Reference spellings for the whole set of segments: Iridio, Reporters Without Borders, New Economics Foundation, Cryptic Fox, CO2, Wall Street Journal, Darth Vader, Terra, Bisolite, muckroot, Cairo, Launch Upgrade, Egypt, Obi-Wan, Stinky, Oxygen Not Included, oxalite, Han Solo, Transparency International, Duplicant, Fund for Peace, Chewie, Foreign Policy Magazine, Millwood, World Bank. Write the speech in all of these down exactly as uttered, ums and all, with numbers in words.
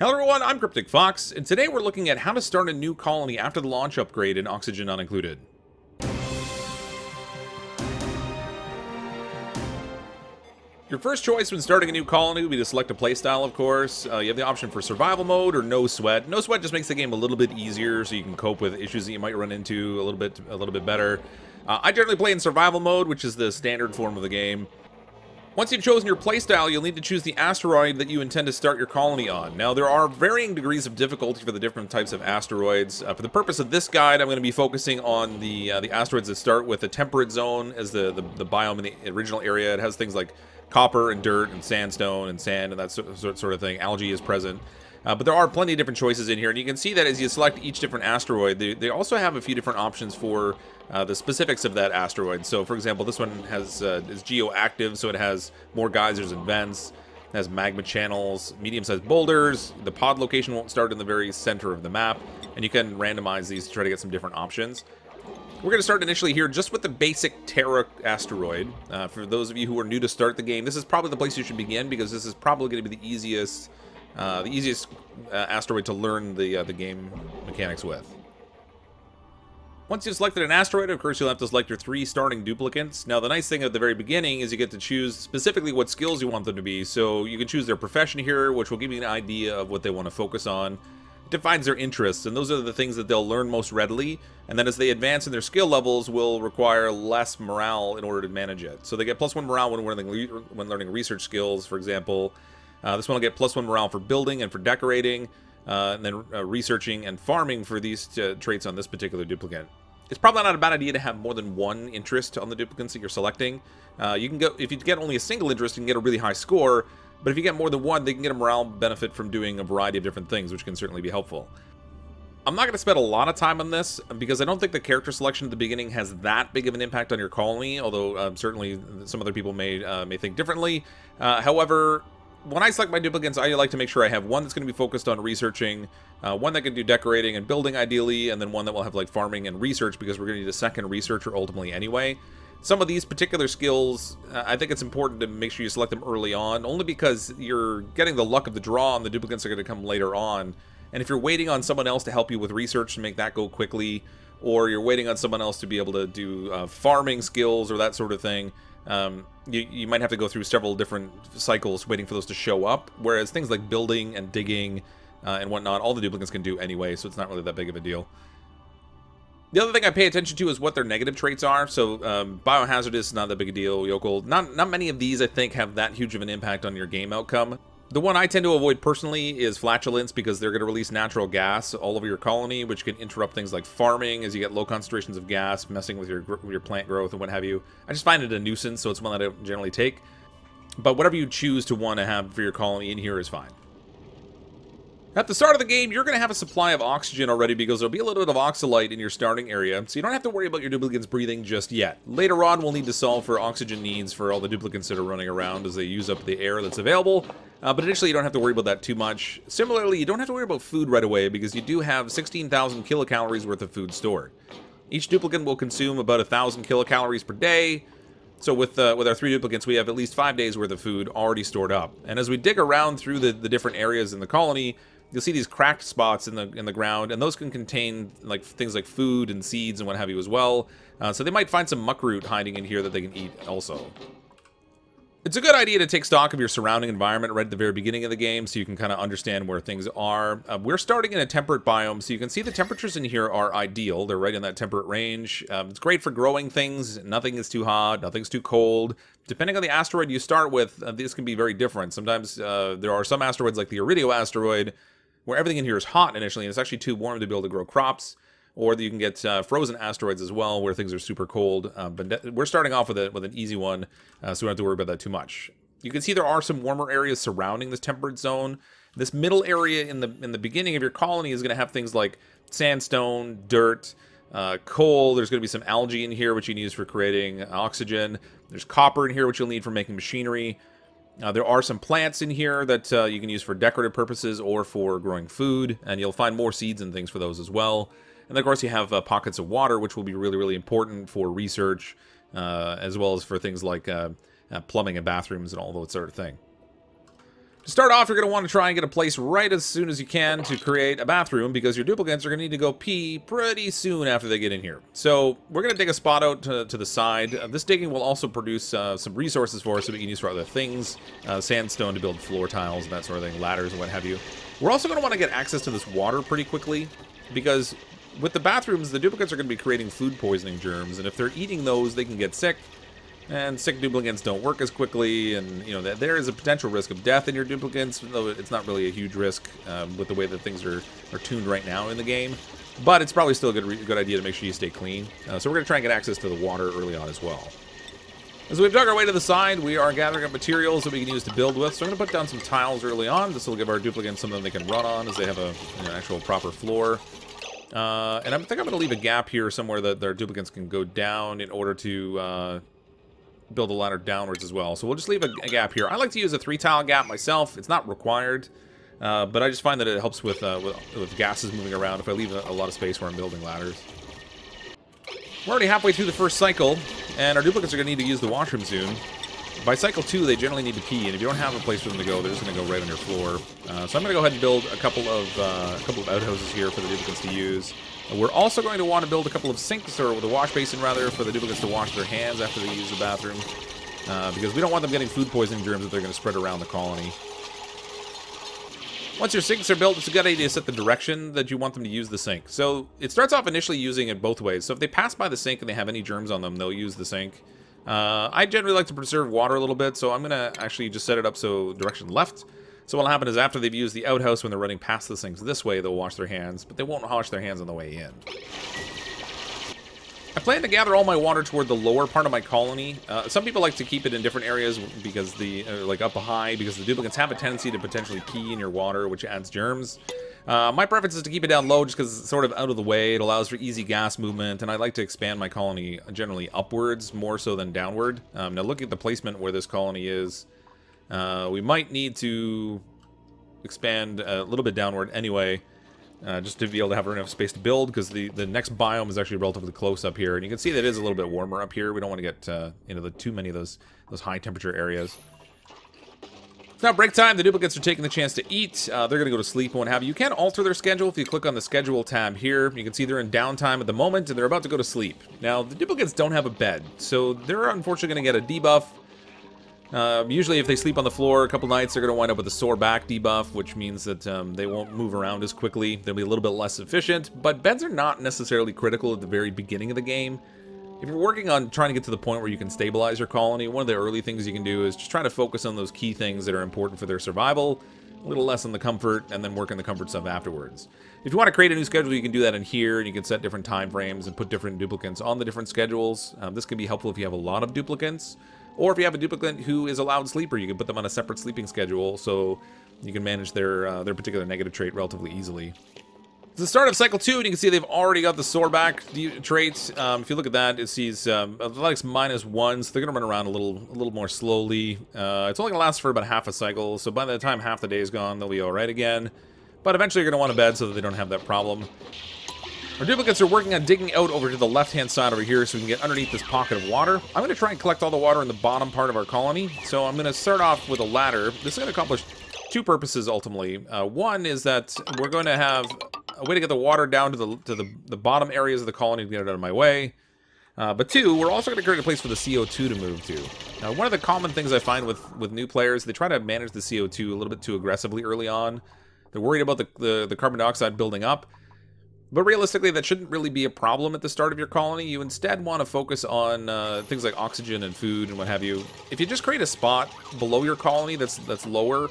Hello everyone, I'm Cryptic Fox, and today we're looking at how to start a new colony after the launch upgrade in Oxygen Not Included. Your first choice when starting a new colony would be to select a playstyle, of course. Uh, you have the option for survival mode or no sweat. No sweat just makes the game a little bit easier, so you can cope with issues that you might run into a little bit, a little bit better. Uh, I generally play in survival mode, which is the standard form of the game. Once you've chosen your playstyle, you'll need to choose the asteroid that you intend to start your colony on. Now, there are varying degrees of difficulty for the different types of asteroids. Uh, for the purpose of this guide, I'm going to be focusing on the uh, the asteroids that start with the temperate zone as the, the, the biome in the original area. It has things like copper and dirt and sandstone and sand and that sort, sort, sort of thing. Algae is present. Uh, but there are plenty of different choices in here, and you can see that as you select each different asteroid, they, they also have a few different options for uh, the specifics of that asteroid. So, for example, this one has uh, is geoactive, so it has more geysers and vents, it has magma channels, medium-sized boulders, the pod location won't start in the very center of the map, and you can randomize these to try to get some different options. We're going to start initially here just with the basic Terra asteroid. Uh, for those of you who are new to start the game, this is probably the place you should begin, because this is probably going to be the easiest... Uh, the easiest uh, asteroid to learn the, uh, the game mechanics with. Once you've selected an asteroid, of course, you'll have to select your three starting duplicates. Now, the nice thing at the very beginning is you get to choose specifically what skills you want them to be. So you can choose their profession here, which will give you an idea of what they want to focus on. It defines their interests, and those are the things that they'll learn most readily. And then as they advance in their skill levels, will require less morale in order to manage it. So they get plus one morale when learning, when learning research skills, for example. Uh, this one will get plus one morale for building and for decorating, uh, and then uh, researching and farming for these uh, traits on this particular duplicate. It's probably not a bad idea to have more than one interest on the duplicates that you're selecting. Uh, you can go if you get only a single interest, you can get a really high score, but if you get more than one, they can get a morale benefit from doing a variety of different things, which can certainly be helpful. I'm not going to spend a lot of time on this, because I don't think the character selection at the beginning has that big of an impact on your colony, although um, certainly some other people may, uh, may think differently. Uh, however... When I select my duplicates, I like to make sure I have one that's going to be focused on researching, uh, one that can do decorating and building ideally, and then one that will have like farming and research, because we're going to need a second researcher ultimately anyway. Some of these particular skills, uh, I think it's important to make sure you select them early on, only because you're getting the luck of the draw and the duplicates are going to come later on. And if you're waiting on someone else to help you with research to make that go quickly, or you're waiting on someone else to be able to do uh, farming skills or that sort of thing, Um, you, you might have to go through several different cycles waiting for those to show up, whereas things like building and digging uh, and whatnot, all the duplicates can do anyway, so it's not really that big of a deal. The other thing I pay attention to is what their negative traits are, so um, biohazardous is not that big a deal, yokel. Not, not many of these, I think, have that huge of an impact on your game outcome. The one I tend to avoid personally is flatulence, because they're going to release natural gas all over your colony, which can interrupt things like farming as you get low concentrations of gas, messing with your, your plant growth and what have you. I just find it a nuisance, so it's one that I don't generally take. But whatever you choose to want to have for your colony in here is fine. At the start of the game, you're going to have a supply of oxygen already, because there'll be a little bit of oxalite in your starting area, so you don't have to worry about your duplicates breathing just yet. Later on, we'll need to solve for oxygen needs for all the duplicates that are running around as they use up the air that's available, uh, but initially you don't have to worry about that too much. Similarly, you don't have to worry about food right away, because you do have sixteen thousand kilocalories worth of food stored. Each duplicate will consume about one thousand kilocalories per day. So with uh, with our three duplicates, we have at least five days worth of food already stored up. And as we dig around through the, the different areas in the colony, you'll see these cracked spots in the in the ground, and those can contain like things like food and seeds and what have you as well. Uh, so they might find some muckroot hiding in here that they can eat also. It's a good idea to take stock of your surrounding environment right at the very beginning of the game, so you can kind of understand where things are. Uh, we're starting in a temperate biome, so you can see the temperatures in here are ideal. They're right in that temperate range. Um, it's great for growing things. Nothing is too hot, nothing's too cold. Depending on the asteroid you start with, uh, these can be very different. Sometimes uh, there are some asteroids, like the Iridio asteroid, where everything in here is hot initially, and it's actually too warm to be able to grow crops. Or you can get uh, frozen asteroids as well, where things are super cold. Uh, but we're starting off with, a, with an easy one, uh, so we don't have to worry about that too much. You can see there are some warmer areas surrounding this temperate zone. This middle area in the in the beginning of your colony is going to have things like sandstone, dirt, uh, coal. There's going to be some algae in here, which you can use for creating oxygen. There's copper in here, which you'll need for making machinery. Uh, there are some plants in here that uh, you can use for decorative purposes or for growing food. And you'll find more seeds and things for those as well. And then, of course, you have uh, pockets of water, which will be really, really important for research, uh, as well as for things like uh, uh, plumbing and bathrooms and all that sort of thing. To start off, you're going to want to try and get a place right as soon as you can to create a bathroom, because your duplicates are going to need to go pee pretty soon after they get in here. So we're going to dig a spot out to, to the side. Uh, this digging will also produce uh, some resources for us that we can use for other things. Uh, sandstone to build floor tiles and that sort of thing, ladders and what have you. We're also going to want to get access to this water pretty quickly, because with the bathrooms, the duplicates are going to be creating food poisoning germs, and if they're eating those, they can get sick. And sick duplicates don't work as quickly, and you know that there is a potential risk of death in your duplicates, though it's not really a huge risk um, with the way that things are, are tuned right now in the game. But it's probably still a good, good idea to make sure you stay clean. Uh, so we're going to try and get access to the water early on as well. As we've dug our way to the side, we are gathering up materials that we can use to build with. So I'm going to put down some tiles early on. This will give our duplicates something they can run on, as they have a, you know, actual proper floor. Uh, and I think I'm going to leave a gap here somewhere that their duplicates can go down in order to... Uh, build a ladder downwards as well. So we'll just leave a, a gap here. I like to use a three tile gap myself. It's not required, uh, but I just find that it helps with, uh, with, with gases moving around if I leave a, a lot of space where I'm building ladders. We're already halfway through the first cycle, and our duplicates are going to need to use the washroom soon. By cycle two, they generally need to pee, and if you don't have a place for them to go, they're just going to go right on your floor. Uh, so I'm going to go ahead and build a couple of uh, a couple of outhouses here for the duplicates to use. We're also going to want to build a couple of sinks, or the wash basin rather, for the duplicates to wash their hands after they use the bathroom, uh, because we don't want them getting food poisoning germs that they're going to spread around the colony. Once your sinks are built, it's a good idea to set the direction that you want them to use the sink. So it starts off initially using it both ways. So if they pass by the sink and they have any germs on them, they'll use the sink. Uh, I generally like to preserve water a little bit, so I'm going to actually just set it up so direction left. So what'll happen is after they've used the outhouse, when they're running past the sinks this way, they'll wash their hands, but they won't wash their hands on the way in. I plan to gather all my water toward the lower part of my colony. Uh, some people like to keep it in different areas, because the uh, like up high, because the duplicates have a tendency to potentially pee in your water, which adds germs. Uh, my preference is to keep it down low, just because it's sort of out of the way. It allows for easy gas movement, and I like to expand my colony generally upwards more so than downward. Um, now look at the placement where this colony is. Uh, we might need to expand a little bit downward anyway, uh, just to be able to have enough space to build, because the, the next biome is actually relatively close up here. And you can see that it is a little bit warmer up here. We don't want to get uh, into the, too many of those, those high temperature areas. It's now break time. The duplicates are taking the chance to eat. Uh, they're going to go to sleep and what have you. You can alter their schedule if you click on the schedule tab here. You can see they're in downtime at the moment, and they're about to go to sleep. Now, the duplicates don't have a bed, so they're unfortunately going to get a debuff. Uh, usually if they sleep on the floor a couple nights, they're going to wind up with a sore back debuff, which means that um, they won't move around as quickly. They'll be a little bit less efficient, but beds are not necessarily critical at the very beginning of the game. If you're working on trying to get to the point where you can stabilize your colony, one of the early things you can do is just try to focus on those key things that are important for their survival, a little less on the comfort, and then work on the comfort stuff afterwards. If you want to create a new schedule, you can do that in here, and you can set different time frames and put different duplicates on the different schedules. Um, this can be helpful if you have a lot of duplicates. Or if you have a duplicate who is a loud sleeper, you can put them on a separate sleeping schedule, so you can manage their uh, their particular negative trait relatively easily. It's the start of cycle two, and you can see they've already got the sore back trait. Um, if you look at that, it sees um, athletics minus one, so they're going to run around a little a little more slowly. Uh, it's only going to last for about half a cycle, so by the time half the day is gone, they'll be all right again. But eventually, you're going to want a bed so that they don't have that problem. Our duplicates are working on digging out over to the left-hand side over here so we can get underneath this pocket of water. I'm going to try and collect all the water in the bottom part of our colony. So I'm going to start off with a ladder. This is going to accomplish two purposes, ultimately. Uh, one is that we're going to have a way to get the water down to the, to the, the bottom areas of the colony to get it out of my way. Uh, but two, we're also going to create a place for the C O two to move to. Now, one of the common things I find with, with new players, they try to manage the C O two a little bit too aggressively early on. They're worried about the, the, the carbon dioxide building up. But realistically, that shouldn't really be a problem at the start of your colony. You instead want to focus on uh, things like oxygen and food and what have you. If you just create a spot below your colony that's that's lower,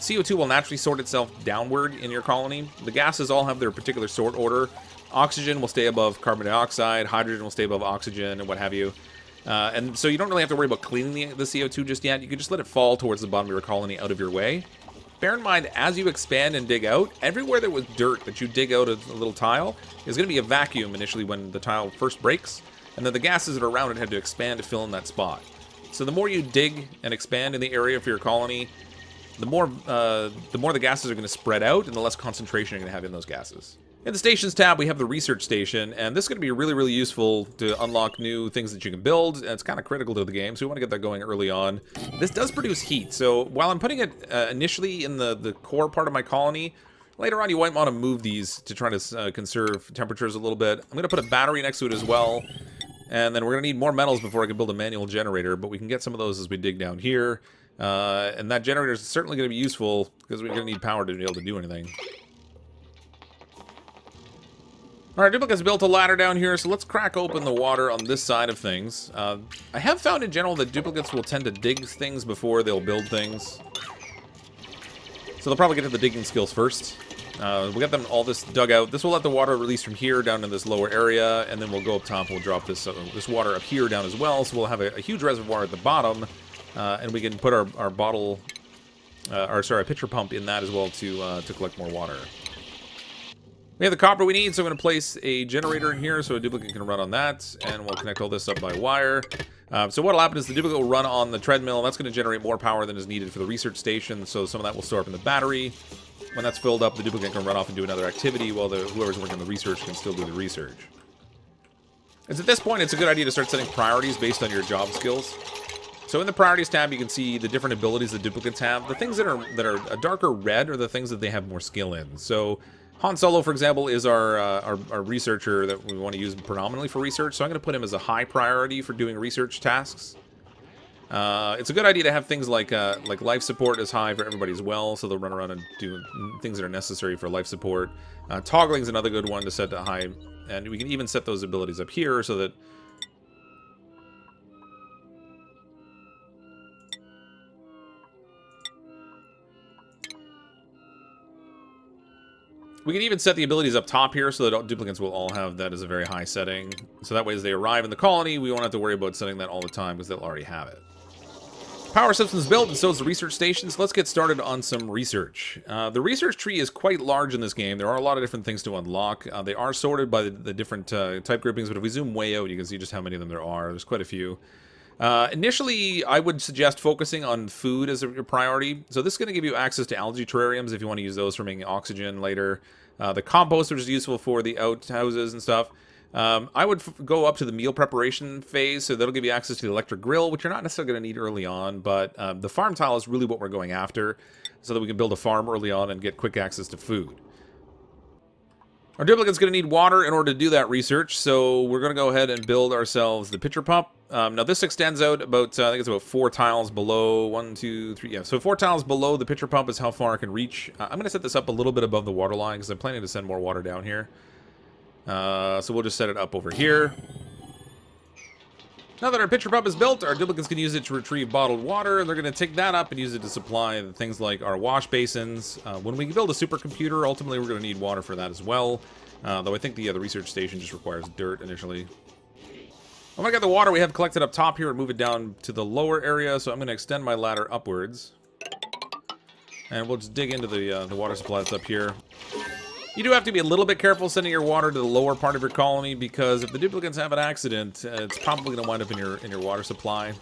C O two will naturally sort itself downward in your colony. The gases all have their particular sort order. Oxygen will stay above carbon dioxide, hydrogen will stay above oxygen, and what have you. Uh, and so you don't really have to worry about cleaning the, the C O two just yet. You can just let it fall towards the bottom of your colony out of your way. Bear in mind, as you expand and dig out, everywhere there was dirt that you dig out a little tile is going to be a vacuum initially when the tile first breaks, and then the gases that are around it had to expand to fill in that spot. So the more you dig and expand in the area for your colony, the more uh, the more the gases are going to spread out, and the less concentration you're going to have in those gases. In the Stations tab, we have the Research Station, and this is going to be really, really useful to unlock new things that you can build. It's kind of critical to the game, so we want to get that going early on. This does produce heat, so while I'm putting it uh, initially in the, the core part of my colony, later on you might want to move these to try to uh, conserve temperatures a little bit. I'm going to put a battery next to it as well, and then we're going to need more metals before I can build a manual generator, but we can get some of those as we dig down here. Uh, and that generator is certainly going to be useful because we're going to need power to be able to do anything. Alright, Duplicate's built a ladder down here, so let's crack open the water on this side of things. Uh, I have found in general that duplicates will tend to dig things before they'll build things. So they'll probably get to the digging skills first. Uh, we'll get them all this dug out. This will let the water release from here down in this lower area, and then we'll go up top, we'll drop this, uh, this water up here down as well, so we'll have a, a huge reservoir at the bottom, uh, and we can put our, our bottle, uh, or sorry, our pitcher pump in that as well to, uh, to collect more water. We have the copper we need, so I'm going to place a generator in here so a duplicate can run on that, and we'll connect all this up by wire. Uh, so what will happen is the duplicate will run on the treadmill, and that's going to generate more power than is needed for the research station, so some of that will store up in the battery. When that's filled up, the duplicate can run off and do another activity, while the, whoever's working on the research can still do the research. As at this point, it's a good idea to start setting priorities based on your job skills. So in the Priorities tab, you can see the different abilities the duplicates have. The things that are, that are a darker red are the things that they have more skill in. So Han Solo, for example, is our, uh, our, our researcher that we want to use predominantly for research, so I'm going to put him as a high priority for doing research tasks. Uh, it's a good idea to have things like uh, like life support is high for everybody as well, so they'll run around and do things that are necessary for life support. Uh, toggling is another good one to set to high, and we can even set those abilities up here so that... We can even set the abilities up top here so that duplicates will all have that as a very high setting. So that way as they arrive in the colony, we won't have to worry about setting that all the time because they'll already have it. Power system's built and so is the research station, so let's get started on some research. Uh, the research tree is quite large in this game. There are a lot of different things to unlock. Uh, they are sorted by the, the different uh, type groupings, but if we zoom way out, you can see just how many of them there are. There's quite a few. Uh, initially, I would suggest focusing on food as a priority. So this is going to give you access to algae terrariums if you want to use those for making oxygen later. Uh, the compost, which is useful for the outhouses and stuff. Um, I would f go up to the meal preparation phase, so that'll give you access to the electric grill, which you're not necessarily going to need early on, but um, the farm tile is really what we're going after, so that we can build a farm early on and get quick access to food. Our duplicate's going to need water in order to do that research, so we're going to go ahead and build ourselves the pitcher pump. Um, now this extends out about, uh, I think it's about four tiles below, one, two, three, yeah, so four tiles below the pitcher pump is how far I can reach. Uh, I'm going to set this up a little bit above the water line because I'm planning to send more water down here. Uh, so we'll just set it up over here. Now that our pitcher pump is built, our duplicates can use it to retrieve bottled water. They're going to take that up and use it to supply things like our wash basins. Uh, when we build a supercomputer, ultimately we're going to need water for that as well. Uh, though I think the, uh, the research station just requires dirt initially. I'm going to get the water we have collected up top here and move it down to the lower area. So I'm going to extend my ladder upwards. And we'll just dig into the, uh, the water supply that's up here. You do have to be a little bit careful sending your water to the lower part of your colony because if the duplicates have an accident, uh, it's probably going to wind up in your in your water supply.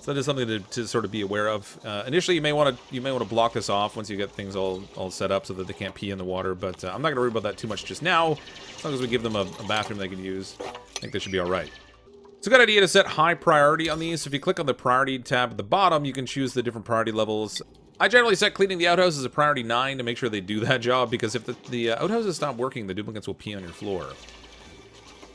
So that is something to, to sort of be aware of. Uh, initially, you may want to you may want to block this off once you get things all all set up so that they can't pee in the water. But uh, I'm not going to worry about that too much just now. As long as we give them a, a bathroom they can use, I think they should be all right. It's a good idea to set high priority on these. If you click on the priority tab at the bottom, you can choose the different priority levels. I generally set cleaning the outhouses as a priority nine to make sure they do that job, because if the, the uh, outhouses stop working, the duplicates will pee on your floor.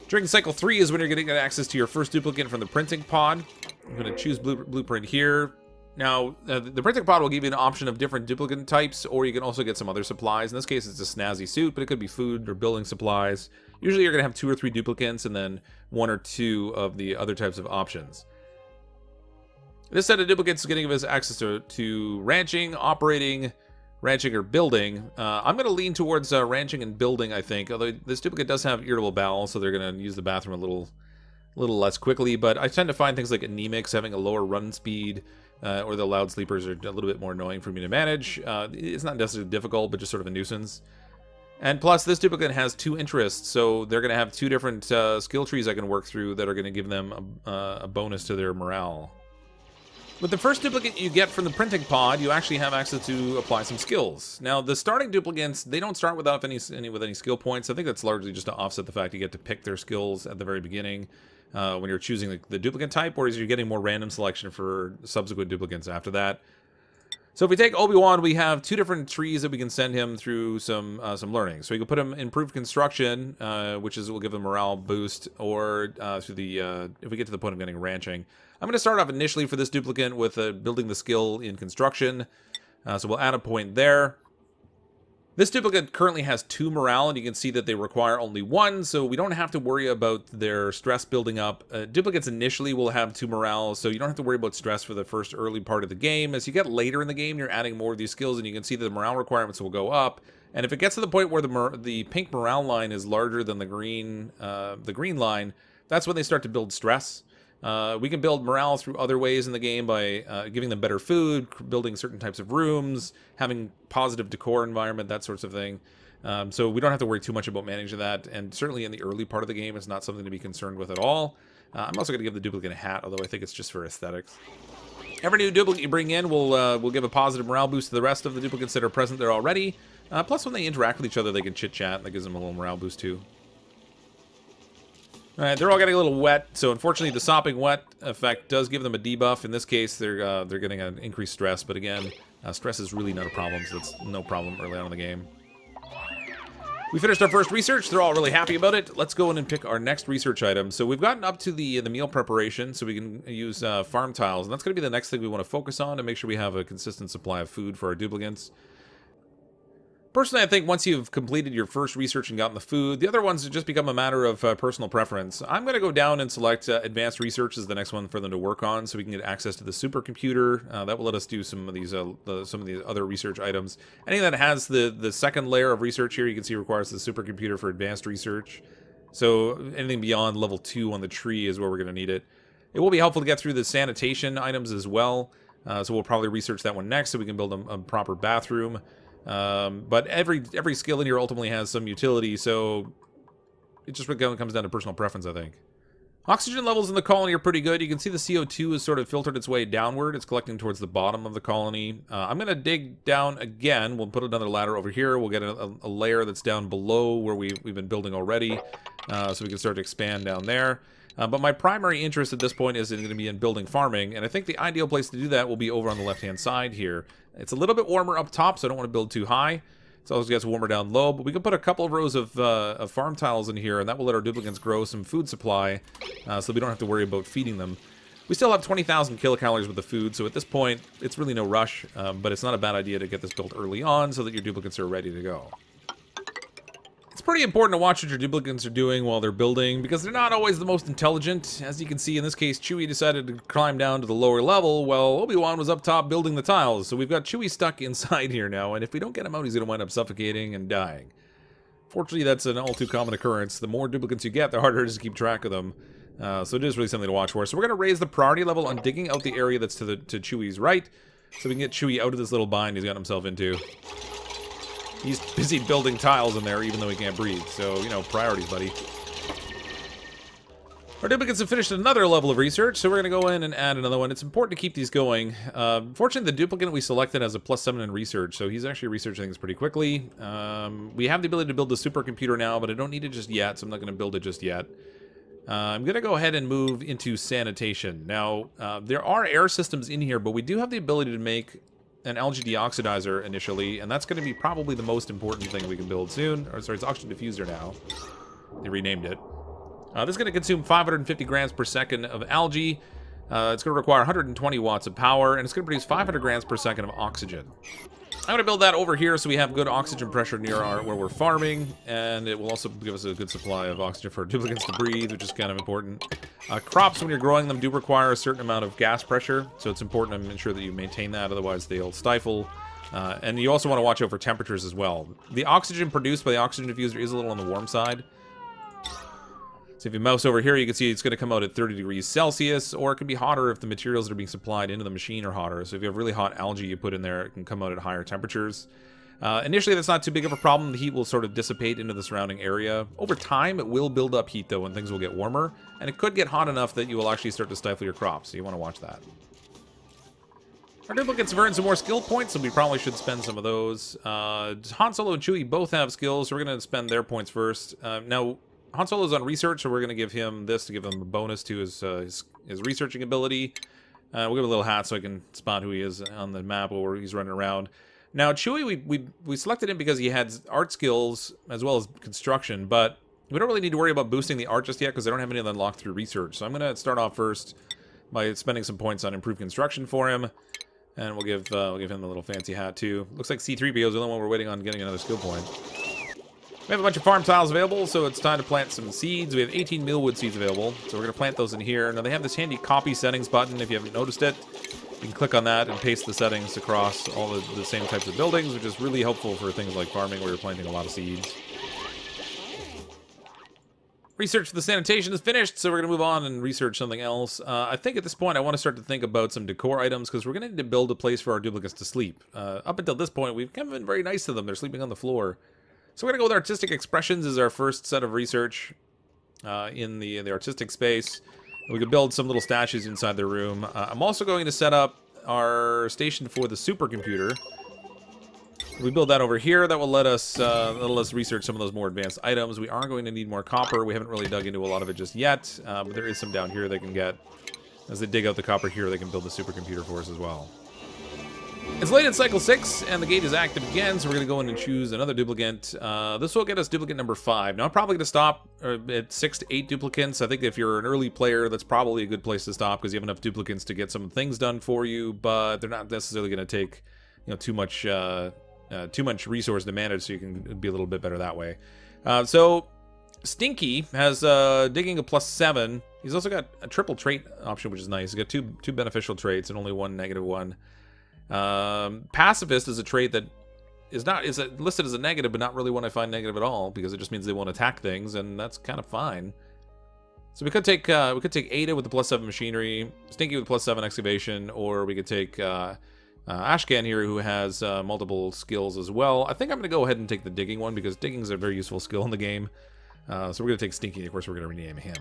During cycle three is when you're getting access to your first duplicate from the printing pod. I'm going to choose blue, blueprint here. Now, uh, the printing pod will give you an option of different duplicate types, or you can also get some other supplies. In this case, it's a snazzy suit, but it could be food or building supplies. Usually you're going to have two or three duplicates and then one or two of the other types of options. This set of duplicates is going to give us access to, to ranching, operating, ranching, or building. Uh, I'm going to lean towards uh, ranching and building, I think, although this duplicate does have irritable bowel, so they're going to use the bathroom a little little less quickly, but I tend to find things like anemics having a lower run speed, uh, or the loud sleepers are a little bit more annoying for me to manage. Uh, it's not necessarily difficult, but just sort of a nuisance. And plus, this duplicate has two interests, so they're going to have two different uh, skill trees I can work through that are going to give them a, uh, a bonus to their morale. With the first duplicate you get from the printing pod, you actually have access to apply some skills. Now, the starting duplicates, they don't start without any, any with any skill points. I think that's largely just to offset the fact you get to pick their skills at the very beginning uh, when you're choosing the, the duplicate type, whereas you're getting more random selection for subsequent duplicates after that. So if we take Obi-Wan, we have two different trees that we can send him through some uh, some learning. So you can put him in improved construction, uh, which is will give him morale boost, or uh, through the uh, if we get to the point of getting ranching. I'm going to start off initially for this duplicate with uh, building the skill in construction. Uh, so we'll add a point there. This duplicate currently has two morale, and you can see that they require only one, so we don't have to worry about their stress building up. Uh, duplicates initially will have two morale, so you don't have to worry about stress for the first early part of the game. As you get later in the game, you're adding more of these skills, and you can see that the morale requirements will go up. And if it gets to the point where the the pink morale line is larger than the green uh, the green line, that's when they start to build stress. Uh, we can build morale through other ways in the game by uh, giving them better food, building certain types of rooms, having positive decor environment, that sorts of thing. Um, so we don't have to worry too much about managing that. And certainly in the early part of the game, it's not something to be concerned with at all. Uh, I'm also going to give the duplicate a hat, although I think it's just for aesthetics. Every new duplicate you bring in will uh, will give a positive morale boost to the rest of the duplicates that are present there already. Uh, plus, when they interact with each other, they can chit-chat, and that gives them a little morale boost too. All right, they're all getting a little wet, so unfortunately the sopping wet effect does give them a debuff. In this case, they're uh, they're getting an increased stress, but again, uh, stress is really not a problem, so it's no problem early on in the game. We finished our first research. They're all really happy about it. Let's go in and pick our next research item. So we've gotten up to the the meal preparation, so we can use uh, farm tiles, and that's going to be the next thing we want to focus on to make sure we have a consistent supply of food for our duplicates. Personally, I think once you've completed your first research and gotten the food, the other ones just become a matter of uh, personal preference. I'm going to go down and select uh, Advanced Research as the next one for them to work on, so we can get access to the supercomputer. Uh, that will let us do some of these uh, the, some of these other research items. Anything that has the, the second layer of research here, you can see requires the supercomputer for Advanced Research. So anything beyond level two on the tree is where we're going to need it. It will be helpful to get through the sanitation items as well, uh, so we'll probably research that one next so we can build a, a proper bathroom. Um, but every every skill in here ultimately has some utility, so it just comes down to personal preference, I think. Oxygen levels in the colony are pretty good. You can see the C O two has sort of filtered its way downward. It's collecting towards the bottom of the colony. Uh, I'm going to dig down again. We'll put another ladder over here. We'll get a, a layer that's down below where we, we've been building already, uh, so we can start to expand down there. Uh, but my primary interest at this point is going to be in building farming, and I think the ideal place to do that will be over on the left-hand side here. It's a little bit warmer up top, so I don't want to build too high. It always gets warmer down low, but we can put a couple of rows of, uh, of farm tiles in here, and that will let our duplicates grow some food supply, uh, so we don't have to worry about feeding them. We still have twenty thousand kilocalories with the food, so at this point, it's really no rush, um, but it's not a bad idea to get this built early on so that your duplicates are ready to go. It's pretty important to watch what your duplicates are doing while they're building, because they're not always the most intelligent. As you can see, in this case, Chewie decided to climb down to the lower level, while Obi-Wan was up top building the tiles. So we've got Chewie stuck inside here now, and if we don't get him out, he's going to wind up suffocating and dying. Fortunately, that's an all-too-common occurrence. The more duplicates you get, the harder it is to keep track of them. Uh, so it is really something to watch for. So we're going to raise the priority level on digging out the area that's to, the, to Chewie's right, so we can get Chewie out of this little bind he's got himself into. He's busy building tiles in there, even though he can't breathe. So, you know, priorities, buddy. Our duplicates have finished another level of research, so we're going to go in and add another one. It's important to keep these going. Uh, fortunately, the duplicate we selected has a plus seven in research, so he's actually researching things pretty quickly. Um, we have the ability to build the supercomputer now, but I don't need it just yet, so I'm not going to build it just yet. Uh, I'm going to go ahead and move into sanitation. Now, uh, there are air systems in here, but we do have the ability to make an algae deoxidizer initially, and that's going to be probably the most important thing we can build soon. Or sorry, it's oxygen diffuser now. They renamed it. Uh, this is going to consume five hundred fifty grams per second of algae. Uh, it's going to require one hundred twenty watts of power, and it's going to produce five hundred grams per second of oxygen. I'm going to build that over here so we have good oxygen pressure near our where we're farming, and it will also give us a good supply of oxygen for duplicates to breathe, which is kind of important. Uh, crops, when you're growing them, do require a certain amount of gas pressure, so it's important to ensure that you maintain that, otherwise they'll stifle. Uh, and you also want to watch out for temperatures as well. The oxygen produced by the oxygen diffuser is a little on the warm side. So if you mouse over here, you can see it's going to come out at thirty degrees Celsius, or it can be hotter if the materials that are being supplied into the machine are hotter. So if you have really hot algae you put in there, it can come out at higher temperatures. Uh, initially, that's not too big of a problem. The heat will sort of dissipate into the surrounding area. Over time, it will build up heat, though, and things will get warmer. And it could get hot enough that you will actually start to stifle your crops, so you want to watch that. Our good look at some some more skill points, and we probably should spend some of those. Uh, Han Solo and Chewie both have skills, so we're going to spend their points first. Uh, now, Han Solo's on research, so we're going to give him this to give him a bonus to his uh, his, his researching ability. Uh, we'll give him a little hat so I can spot who he is on the map or he's running around. Now, Chewie, we, we, we selected him because he had art skills as well as construction, but we don't really need to worry about boosting the art just yet because I don't have any of them locked through research. So I'm going to start off first by spending some points on improved construction for him. And we'll give uh, we'll give him a little fancy hat too. Looks like C three P O is the only one we're waiting on getting another skill point. We have a bunch of farm tiles available, so it's time to plant some seeds. We have eighteen Millwood seeds available, so we're going to plant those in here. Now they have this handy copy settings button. If you haven't noticed it, you can click on that and paste the settings across all the, the same types of buildings, which is really helpful for things like farming where you're planting a lot of seeds. Research for the sanitation is finished, so we're going to move on and research something else. Uh, I think at this point I want to start to think about some decor items, because we're going to need to build a place for our duplicates to sleep. Uh, up until this point, we've kind of been very nice to them. They're sleeping on the floor. So we're going to go with Artistic Expressions as our first set of research uh, in the, in the artistic space. We could build some little statues inside their room. Uh, I'm also going to set up our station for the supercomputer. We build that over here. That will let us uh, that'll let us research some of those more advanced items. We are going to need more copper. We haven't really dug into a lot of it just yet, uh, but there is some down here they can get. As they dig out the copper here, they can build the supercomputer for us as well. It's late in cycle six, and the gate is active again, so we're going to go in and choose another duplicant. Uh, this will get us duplicate number five. Now, I'm probably going to stop at six to eight duplicates. I think if you're an early player, that's probably a good place to stop because you have enough duplicates to get some things done for you, but they're not necessarily going to take you know too much... Uh, Uh, too much resource to manage, so you can be a little bit better that way. Uh, so Stinky has uh, digging a plus seven. He's also got a triple trait option, which is nice. He's got two two beneficial traits and only one negative one. Um, Pacifist is a trait that is not is listed as a negative, but not really one I find negative at all because it just means they won't attack things, and that's kind of fine. So we could take uh, we could take Ada with the plus seven machinery, Stinky with plus seven excavation, or we could take. Uh, Uh, Ashkan here, who has uh, multiple skills as well. I think I'm going to go ahead and take the digging one because digging is a very useful skill in the game. Uh, so we're going to take Stinky. Of course, we're going to rename him.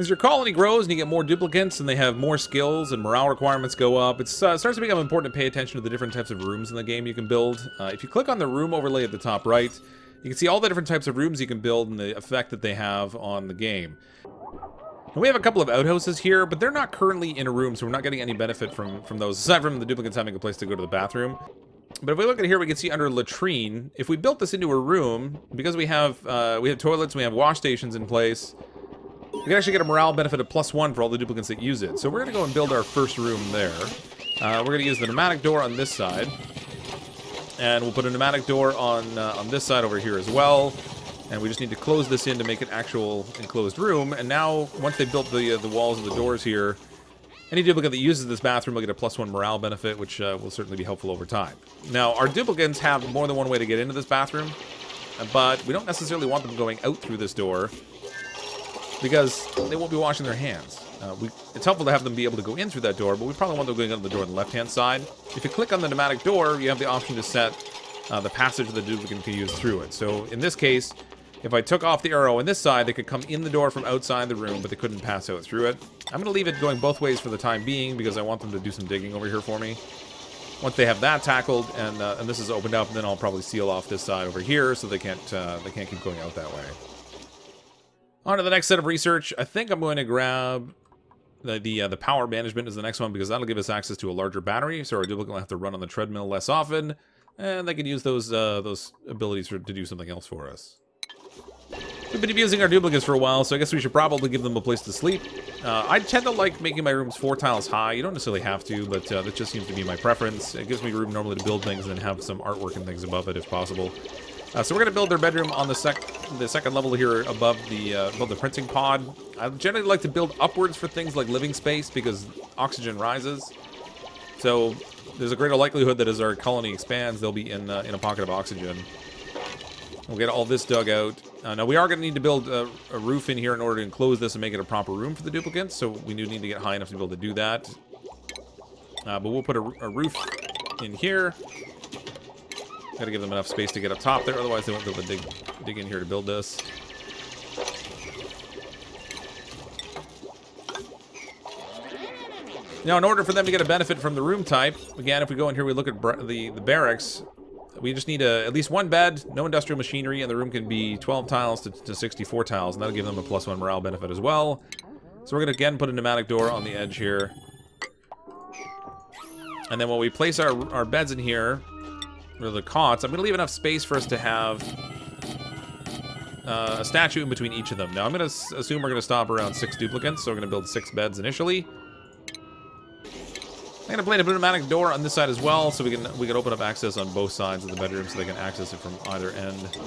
As your colony grows and you get more duplicates and they have more skills and morale requirements go up, it uh, starts to become important to pay attention to the different types of rooms in the game you can build. Uh, if you click on the room overlay at the top right, you can see all the different types of rooms you can build and the effect that they have on the game. We have a couple of outhouses here, but they're not currently in a room, so we're not getting any benefit from, from those, aside from the duplicates having a place to go to the bathroom. But if we look at here, we can see under latrine, if we built this into a room, because we have uh, we have toilets, we have wash stations in place, we can actually get a morale benefit of plus one for all the duplicates that use it. So we're going to go and build our first room there. Uh, we're going to use the pneumatic door on this side. And we'll put a pneumatic door on, uh, on this side over here as well. And we just need to close this in to make an actual enclosed room. And now, once they've built the, uh, the walls and the doors here, any duplicate that uses this bathroom will get a plus one morale benefit, which uh, will certainly be helpful over time. Now, our duplicates have more than one way to get into this bathroom, but we don't necessarily want them going out through this door because they won't be washing their hands. Uh, we, it's helpful to have them be able to go in through that door, but we probably want them going out the door on the left-hand side. If you click on the pneumatic door, you have the option to set uh, the passage that the duplicate can use through it. So, in this case, if I took off the arrow on this side, they could come in the door from outside the room, but they couldn't pass out through it. I'm going to leave it going both ways for the time being because I want them to do some digging over here for me. Once they have that tackled and uh, and this is opened up, then I'll probably seal off this side over here so they can't uh, they can't keep going out that way. On to the next set of research. I think I'm going to grab the the, uh, the power management is the next one because that'll give us access to a larger battery, so our duplicate will have to run on the treadmill less often, and they can use those uh, those abilities for, to do something else for us. We've been abusing our duplicates for a while, so I guess we should probably give them a place to sleep. Uh, I tend to like making my rooms four tiles high. You don't necessarily have to, but uh, that just seems to be my preference. It gives me room normally to build things and have some artwork and things above it if possible. Uh, so we're going to build their bedroom on the, sec the second level here above the, uh, above the printing pod. I generally like to build upwards for things like living space because oxygen rises. So there's a greater likelihood that as our colony expands, they'll be in, uh, in a pocket of oxygen. We'll get all this dug out. Uh, now, we are going to need to build a, a roof in here in order to enclose this and make it a proper room for the duplicates, so we do need to get high enough to be able to do that. Uh, but we'll put a, a roof in here. Got to give them enough space to get up top there, otherwise they won't be able to dig, dig in here to build this. Now, in order for them to get a benefit from the room type, again, if we go in here, we look at br the, the barracks, we just need a, at least one bed, no industrial machinery, and the room can be twelve tiles to sixty-four tiles, and that'll give them a plus one morale benefit as well. So we're going to, again, put a pneumatic door on the edge here. And then when we place our, our beds in here, or the cots, I'm going to leave enough space for us to have uh, a statue in between each of them. Now, I'm going to assume we're going to stop around six duplicates, so we're going to build six beds initially. I'm going to play a pneumatic door on this side as well, so we can we can open up access on both sides of the bedroom so they can access it from either end.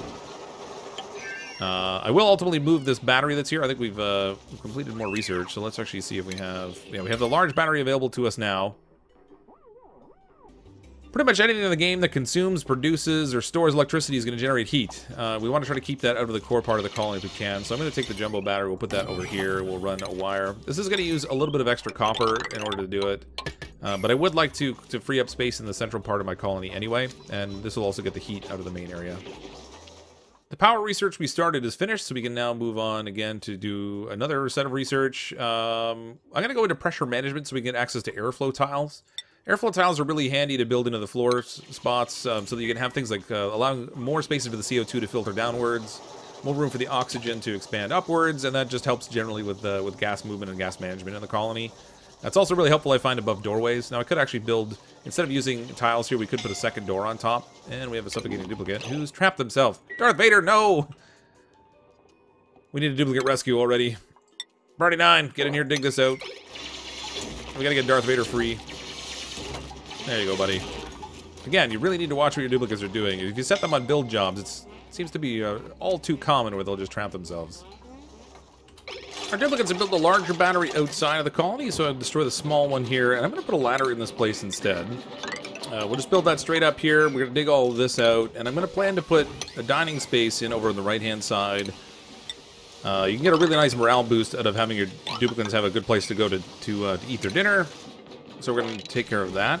Uh, I will ultimately move this battery that's here. I think we've uh, completed more research, so let's actually see if we have... Yeah, we have the large battery available to us now. Pretty much anything in the game that consumes, produces, or stores electricity is going to generate heat. Uh, we want to try to keep that out of the core part of the colony if we can, so I'm going to take the jumbo battery, we'll put that over here, we'll run a wire. This is going to use a little bit of extra copper in order to do it. Uh, but I would like to, to free up space in the central part of my colony anyway, and this will also get the heat out of the main area. The power research we started is finished, so we can now move on again to do another set of research. Um, I'm going to go into pressure management so we get access to airflow tiles. Airflow tiles are really handy to build into the floor spots um, so that you can have things like uh, allowing more spaces for the C O two to filter downwards, more room for the oxygen to expand upwards, and that just helps generally with, uh, with gas movement and gas management in the colony. That's also really helpful, I find, above doorways. Now, I could actually build, instead of using tiles here, we could put a second door on top. And we have a suffocating duplicate who's trapped himself. Darth Vader, no! We need a duplicate rescue already. Party nine, get in here, dig this out. We gotta get Darth Vader free. There you go, buddy. Again, you really need to watch what your duplicates are doing. If you set them on build jobs, it's, it seems to be uh, all too common where they'll just trap themselves. Our duplicates have built a larger battery outside of the colony, so I'll destroy the small one here, and I'm going to put a ladder in this place instead. Uh, we'll just build that straight up here. We're going to dig all of this out, and I'm going to plan to put a dining space in over on the right-hand side. Uh, you can get a really nice morale boost out of having your duplicates have a good place to go to, to, uh, to eat their dinner, so we're going to take care of that.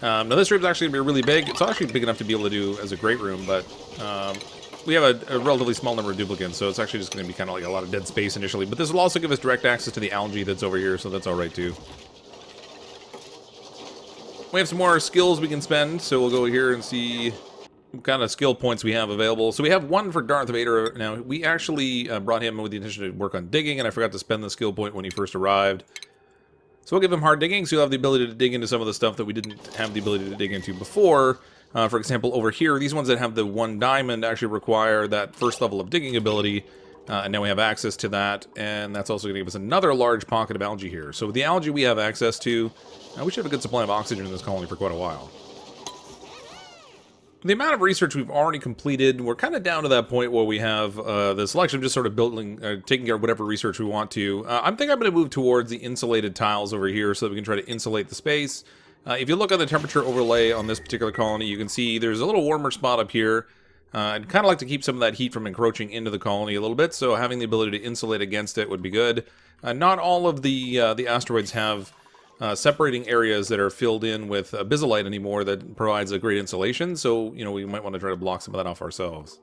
Um, now, this room is actually going to be really big. It's actually big enough to be able to do as a great room, but... Um, we have a, a relatively small number of duplicates, so it's actually just going to be kind of like a lot of dead space initially. But this will also give us direct access to the algae that's over here, so that's all right, too. We have some more skills we can spend, so we'll go here and see what kind of skill points we have available. So we have one for Darth Vader. Now, we actually uh, brought him with the intention to work on digging, and I forgot to spend the skill point when he first arrived. So we'll give him hard digging, so he'll have the ability to dig into some of the stuff that we didn't have the ability to dig into before. Uh, for example, over here, these ones that have the one diamond actually require that first level of digging ability, uh, and now we have access to that, and that's also going to give us another large pocket of algae here. So with the algae we have access to, uh, we should have a good supply of oxygen in this colony for quite a while. The amount of research we've already completed, we're kind of down to that point where we have uh, the selection of just sort of building, uh, taking care of whatever research we want to. Uh, I think I'm going to move towards the insulated tiles over here so that we can try to insulate the space. Uh, if you look at the temperature overlay on this particular colony, you can see there's a little warmer spot up here. Uh, I'd kind of like to keep some of that heat from encroaching into the colony a little bit, so having the ability to insulate against it would be good. Uh, not all of the uh, the asteroids have uh, separating areas that are filled in with uh, bisolite anymore that provides a great insulation, so you know we might want to try to block some of that off ourselves.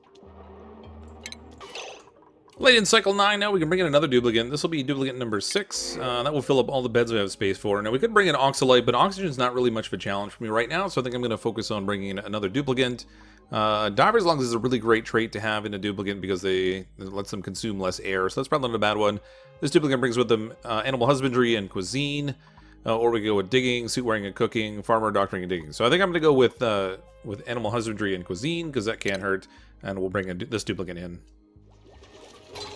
Late in cycle nine now, we can bring in another duplicate. This will be duplicate number six. Uh, that will fill up all the beds we have space for. Now, we could bring in oxalite, but oxygen's not really much of a challenge for me right now, so I think I'm going to focus on bringing in another duplicate. Uh, diver's lungs is a really great trait to have in a duplicate because they it lets them consume less air, so that's probably not a bad one. This duplicate brings with them uh, animal husbandry and cuisine, uh, or we could go with digging, suit wearing and cooking, farmer, doctoring and digging. So I think I'm going to go with, uh, with animal husbandry and cuisine because that can't hurt, and we'll bring a, this duplicate in.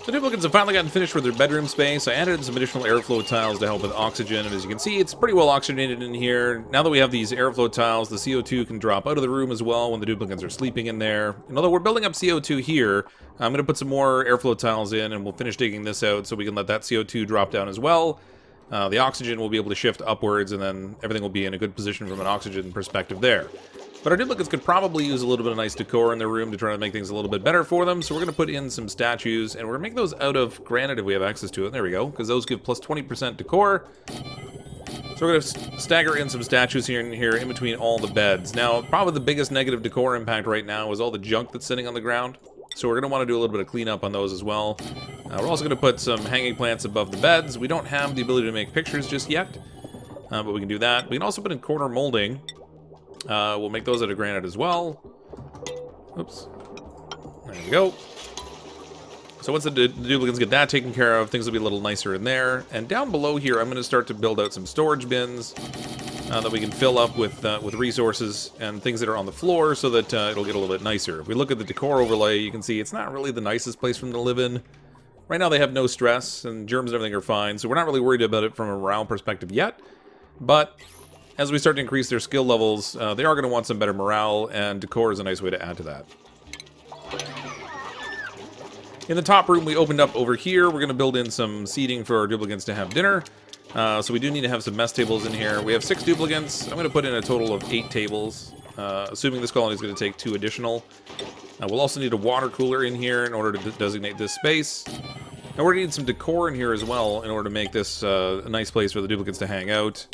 The duplicates have finally gotten finished with their bedroom space. I added in some additional airflow tiles to help with oxygen, and as you can see, it's pretty well oxygenated in here. Now that we have these airflow tiles, the C O two can drop out of the room as well when the duplicates are sleeping in there. And although we're building up C O two here, I'm going to put some more airflow tiles in, and we'll finish digging this out so we can let that C O two drop down as well. Uh, the oxygen will be able to shift upwards, and then everything will be in a good position from an oxygen perspective there. But our duplicates could probably use a little bit of nice decor in their room to try to make things a little bit better for them. So we're going to put in some statues, and we're going to make those out of granite if we have access to it. There we go, because those give plus twenty percent decor. So we're going to stagger in some statues here and here in between all the beds. Now, probably the biggest negative decor impact right now is all the junk that's sitting on the ground. So we're going to want to do a little bit of cleanup on those as well. Uh, we're also going to put some hanging plants above the beds. We don't have the ability to make pictures just yet, uh, but we can do that. We can also put in corner molding. Uh, we'll make those out of granite as well. Oops. There we go. So once the, du the duplicants get that taken care of, things will be a little nicer in there. And down below here, I'm going to start to build out some storage bins uh, that we can fill up with uh, with resources and things that are on the floor so that uh, it'll get a little bit nicer. If we look at the decor overlay, you can see it's not really the nicest place for them to live in. Right now they have no stress, and germs and everything are fine, so we're not really worried about it from a morale perspective yet. But as we start to increase their skill levels, uh, they are going to want some better morale, and decor is a nice way to add to that. In the top room we opened up over here, we're going to build in some seating for our duplicants to have dinner. Uh, so we do need to have some mess tables in here. We have six duplicants. I'm going to put in a total of eight tables, uh, assuming this colony is going to take two additional. Uh, we'll also need a water cooler in here in order to designate this space. And we're going to need some decor in here as well in order to make this uh, a nice place for the duplicants to hang out.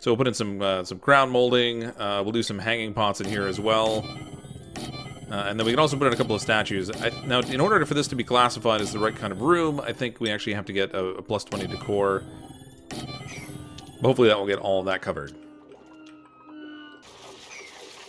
So we'll put in some, uh, some crown molding. Uh, we'll do some hanging pots in here as well. Uh, and then we can also put in a couple of statues. I, now, in order for this to be classified as the right kind of room, I think we actually have to get a, a plus twenty decor. But hopefully that will get all of that covered. In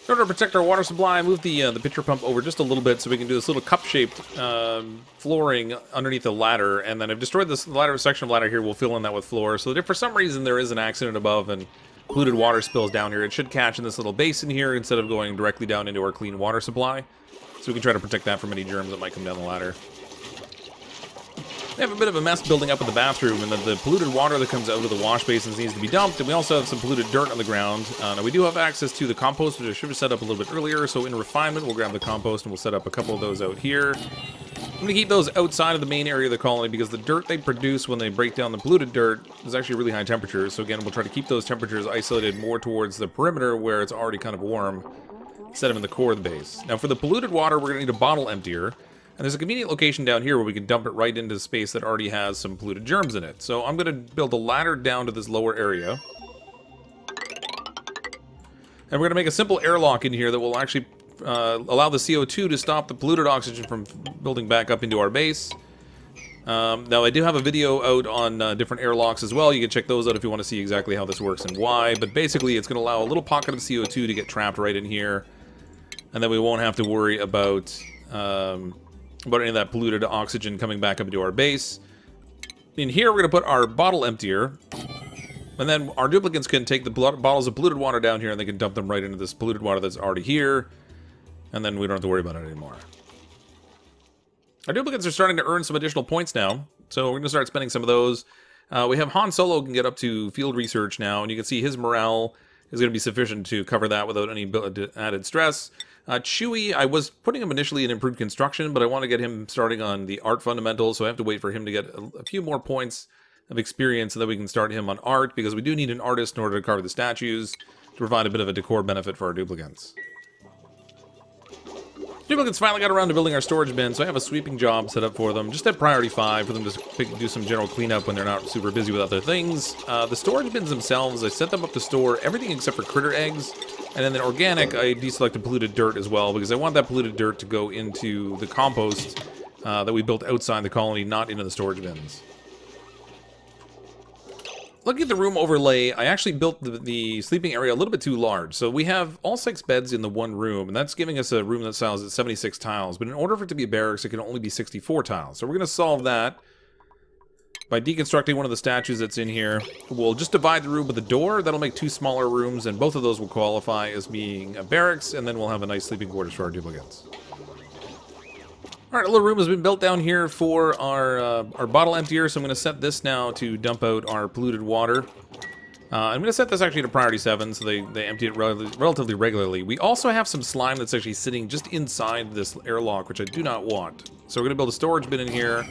order to protect our water supply, move the uh, the pitcher pump over just a little bit so we can do this little cup-shaped um, flooring underneath the ladder. And then I've destroyed this ladder section of ladder here. We'll fill in that with floor so that if for some reason there is an accident above and polluted water spills down here, it should catch in this little basin here instead of going directly down into our clean water supply. So we can try to protect that from any germs that might come down the ladder. We have a bit of a mess building up in the bathroom, and the, the polluted water that comes out of the wash basins needs to be dumped, and we also have some polluted dirt on the ground. Uh, now we do have access to the compost, which I should have set up a little bit earlier, so in refinement we'll grab the compost and we'll set up a couple of those out here. I'm going to keep those outside of the main area of the colony because the dirt they produce when they break down the polluted dirt is actually really high temperatures. So again, we'll try to keep those temperatures isolated more towards the perimeter where it's already kind of warm. Set them in the core of the base. Now for the polluted water, we're going to need a bottle emptier. And there's a convenient location down here where we can dump it right into space that already has some polluted germs in it. So I'm going to build a ladder down to this lower area. And we're going to make a simple airlock in here that will actually Uh, allow the C O two to stop the polluted oxygen from building back up into our base. Um, now I do have a video out on uh, different airlocks as well. You can check those out if you want to see exactly how this works and why. But basically it's going to allow a little pocket of C O two to get trapped right in here. And then we won't have to worry about, um, about any of that polluted oxygen coming back up into our base. In here we're going to put our bottle emptier. And then our duplicants can take the bottles of polluted water down here and they can dump them right into this polluted water that's already here. And then we don't have to worry about it anymore. Our duplicates are starting to earn some additional points now, so we're going to start spending some of those. Uh, we have Han Solo can get up to field research now, and you can see his morale is going to be sufficient to cover that without any added stress. Uh, Chewie, I was putting him initially in improved construction, but I want to get him starting on the art fundamentals, so I have to wait for him to get a, a few more points of experience so that we can start him on art, because we do need an artist in order to carve the statues to provide a bit of a decor benefit for our duplicates. Duplicates finally got around to building our storage bin, so I have a sweeping job set up for them, just at priority five, for them to pick, do some general cleanup when they're not super busy with other things. Uh, the storage bins themselves, I set them up to store everything except for critter eggs, and then the organic, I deselected polluted dirt as well, because I want that polluted dirt to go into the compost uh, that we built outside the colony, not into the storage bins. Looking at the room overlay, I actually built the, the sleeping area a little bit too large. So we have all six beds in the one room, and that's giving us a room that sells at seventy-six tiles. But in order for it to be a barracks, it can only be sixty-four tiles. So we're going to solve that by deconstructing one of the statues that's in here. We'll just divide the room with a door. That'll make two smaller rooms, and both of those will qualify as being a barracks. And then we'll have a nice sleeping quarters for our duplicates. All right, a little room has been built down here for our uh, our bottle emptier, so I'm going to set this now to dump out our polluted water. Uh, I'm going to set this actually to priority seven, so they, they empty it rel relatively regularly. We also have some slime that's actually sitting just inside this airlock, which I do not want. So we're going to build a storage bin in here.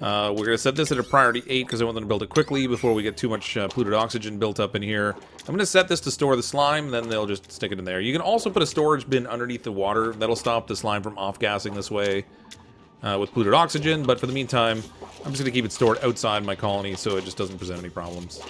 Uh, we're going to set this at a priority eight, because I want them to build it quickly before we get too much uh, polluted oxygen built up in here. I'm going to set this to store the slime, then they'll just stick it in there. You can also put a storage bin underneath the water. That'll stop the slime from off-gassing this way uh, with polluted oxygen, but for the meantime, I'm just going to keep it stored outside my colony so it just doesn't present any problems.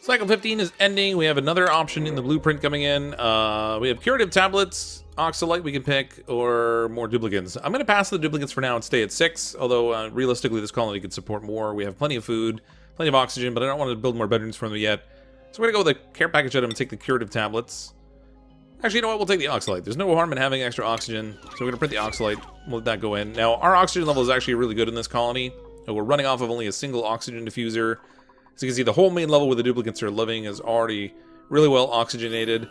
Cycle fifteen is ending. We have another option in the blueprint coming in. Uh, we have curative tablets. Oxalite we can pick, or more duplicates. I'm going to pass the duplicates for now and stay at six, although uh, realistically this colony could support more. We have plenty of food, plenty of oxygen, but I don't want to build more bedrooms for them yet. So we're going to go with the care package item and take the curative tablets. Actually, you know what? We'll take the oxalite. There's no harm in having extra oxygen, so we're going to print the oxalite. We'll let that go in. Now, our oxygen level is actually really good in this colony. We're running off of only a single oxygen diffuser. As you can see, the whole main level where the duplicates are living is already really well oxygenated.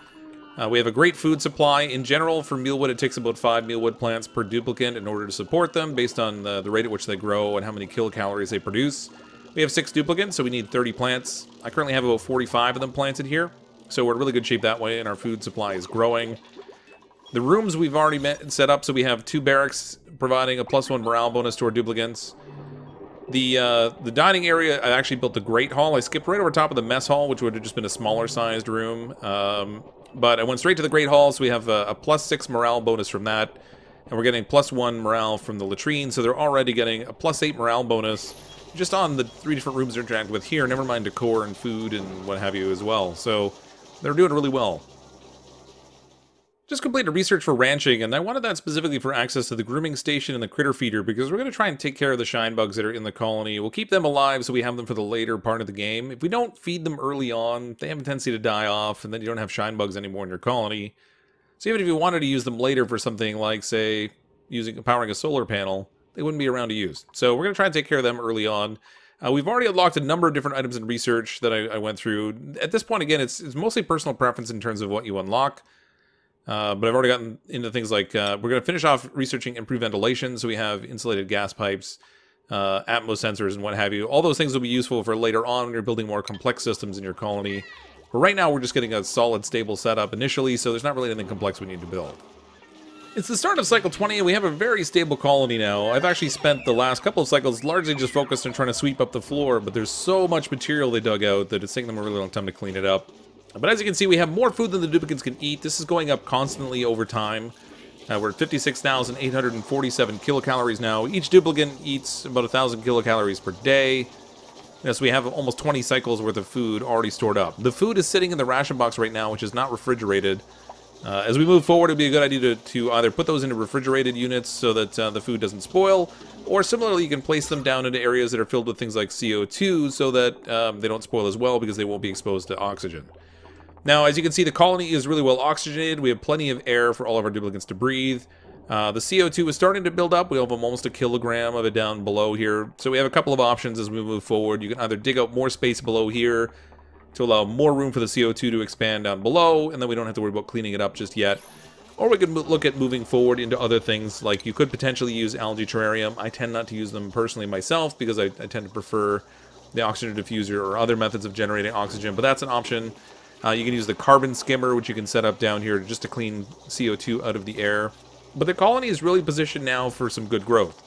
Uh, we have a great food supply. In general, for Millwood, it takes about five Millwood plants per duplicate in order to support them, based on the, the rate at which they grow and how many kilocalories they produce. We have six duplicates, so we need thirty plants. I currently have about forty-five of them planted here, so we're in really good shape that way, and our food supply is growing. The rooms we've already met, set up, so we have two barracks providing a plus one morale bonus to our duplicates. The uh, the dining area, I actually built the Great Hall. I skipped right over top of the Mess Hall, which would have just been a smaller-sized room. Um, but I went straight to the Great Hall, so we have a, a plus six morale bonus from that. And we're getting plus one morale from the latrine, so they're already getting a plus eight morale bonus just on the three different rooms they're interacting with here. Never mind decor and food and what have you as well. So they're doing really well. Just completed research for ranching, and I wanted that specifically for access to the grooming station and the critter feeder, because we're going to try and take care of the shine bugs that are in the colony. We'll keep them alive so we have them for the later part of the game. If we don't feed them early on, they have a tendency to die off, and then you don't have shine bugs anymore in your colony. So even if you wanted to use them later for something like, say, using powering a solar panel, they wouldn't be around to use. So we're going to try and take care of them early on. Uh, we've already unlocked a number of different items in research that I, I went through. At this point, again, it's, it's mostly personal preference in terms of what you unlock. Uh, but I've already gotten into things like, uh, we're going to finish off researching improved ventilation, so we have insulated gas pipes, uh, Atmos sensors, and what have you. All those things will be useful for later on when you're building more complex systems in your colony. But right now we're just getting a solid, stable setup initially, so there's not really anything complex we need to build. It's the start of Cycle twenty, and we have a very stable colony now. I've actually spent the last couple of cycles largely just focused on trying to sweep up the floor, but there's so much material they dug out that it's taking them a really long time to clean it up. But as you can see, we have more food than the duplicates can eat. This is going up constantly over time. Uh, we're at fifty-six thousand eight hundred forty-seven kilocalories now. Each duplicate eats about one thousand kilocalories per day. Yes, we have almost twenty cycles worth of food already stored up. The food is sitting in the ration box right now, which is not refrigerated. Uh, as we move forward, it would be a good idea to, to either put those into refrigerated units so that uh, the food doesn't spoil, or similarly, you can place them down into areas that are filled with things like C O two so that um, they don't spoil as well, because they won't be exposed to oxygen. Now, as you can see, the colony is really well oxygenated. We have plenty of air for all of our duplicates to breathe. Uh, the C O two is starting to build up. We have almost a kilogram of it down below here. So we have a couple of options as we move forward. You can either dig out more space below here to allow more room for the C O two to expand down below, and then we don't have to worry about cleaning it up just yet. Or we could look at moving forward into other things, like you could potentially use algae terrarium. I tend not to use them personally myself, because I, I tend to prefer the oxygen diffuser or other methods of generating oxygen, but that's an option. Uh, you can use the carbon skimmer, which you can set up down here just to clean C O two out of the air. But the colony is really positioned now for some good growth.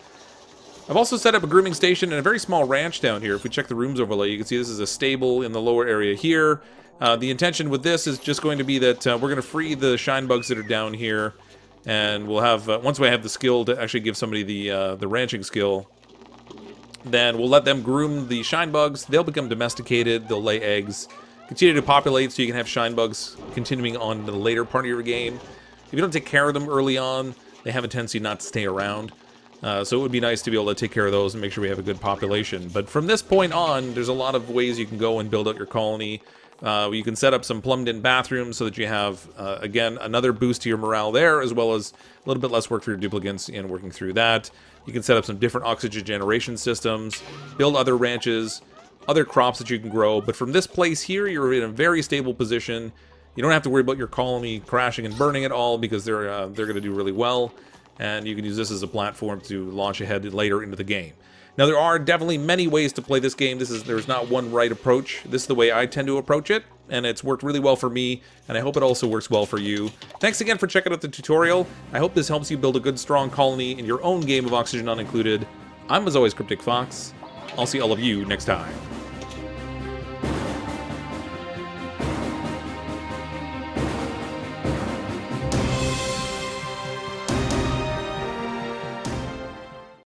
I've also set up a grooming station and a very small ranch down here. If we check the rooms overlay, you can see this is a stable in the lower area here. Uh, the intention with this is just going to be that uh, we're going to free the shine bugs that are down here. And we'll have, uh, once we have the skill to actually give somebody the, uh, the ranching skill, then we'll let them groom the shine bugs. They'll become domesticated, they'll lay eggs, continue to populate, so you can have shine bugs continuing on to the later part of your game. If you don't take care of them early on, they have a tendency not to stay around. Uh, so it would be nice to be able to take care of those and make sure we have a good population. But from this point on, there's a lot of ways you can go and build out your colony. Uh, you can set up some plumbed-in bathrooms so that you have, uh, again, another boost to your morale there, as well as a little bit less work for your duplicates in working through that. You can set up some different oxygen generation systems, build other ranches, other crops that you can grow, but from this place here, you're in a very stable position. You don't have to worry about your colony crashing and burning at all, because they're uh, they're going to do really well, and you can use this as a platform to launch ahead later into the game. Now, there are definitely many ways to play this game. This is there's not one right approach. This is the way I tend to approach it, and it's worked really well for me, and I hope it also works well for you. Thanks again for checking out the tutorial. I hope this helps you build a good, strong colony in your own game of Oxygen Not Included. I'm, as always, Cryptic Fox. I'll see all of you next time.